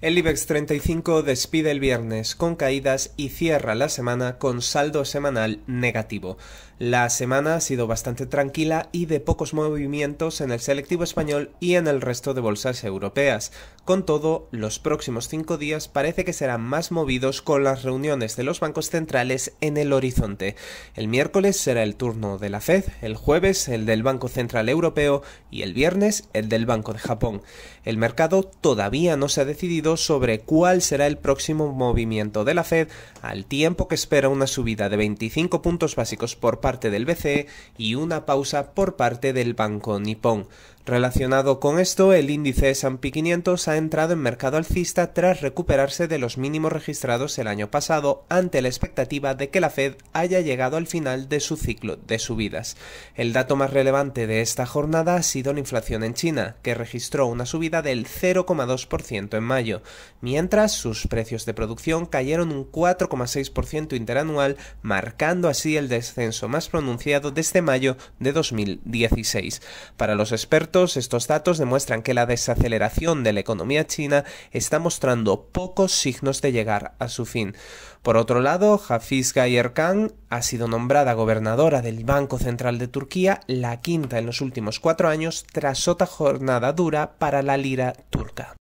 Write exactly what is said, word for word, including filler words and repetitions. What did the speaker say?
El IBEX treinta y cinco despide el viernes con caídas y cierra la semana con saldo semanal negativo. La semana ha sido bastante tranquila y de pocos movimientos en el selectivo español y en el resto de bolsas europeas. Con todo, los próximos cinco días parece que serán más movidos con las reuniones de los bancos centrales en el horizonte. El miércoles será el turno de la FED, el jueves el del Banco Central Europeo y el viernes el del Banco de Japón. El mercado todavía no se ha decidido sobre cuál será el próximo movimiento de la FED, al tiempo que espera una subida de veinticinco puntos básicos por parte del B C E y una pausa por parte del Banco Nippon. Relacionado con esto, el índice S and P quinientos ha entrado en mercado alcista tras recuperarse de los mínimos registrados el año pasado ante la expectativa de que la FED haya llegado al final de su ciclo de subidas. El dato más relevante de esta jornada ha sido la inflación en China, que registró una subida del cero coma dos por ciento en mayo, mientras sus precios de producción cayeron un cuatro coma seis por ciento interanual, marcando así el descenso más pronunciado desde mayo de dos mil dieciséis. Para los expertos, estos datos demuestran que la desaceleración de la economía china está mostrando pocos signos de llegar a su fin. Por otro lado, Hafize Gaye Erkan ha sido nombrada gobernadora del Banco Central de Turquía, la quinta en los últimos cuatro años, tras otra jornada dura para la lira turca.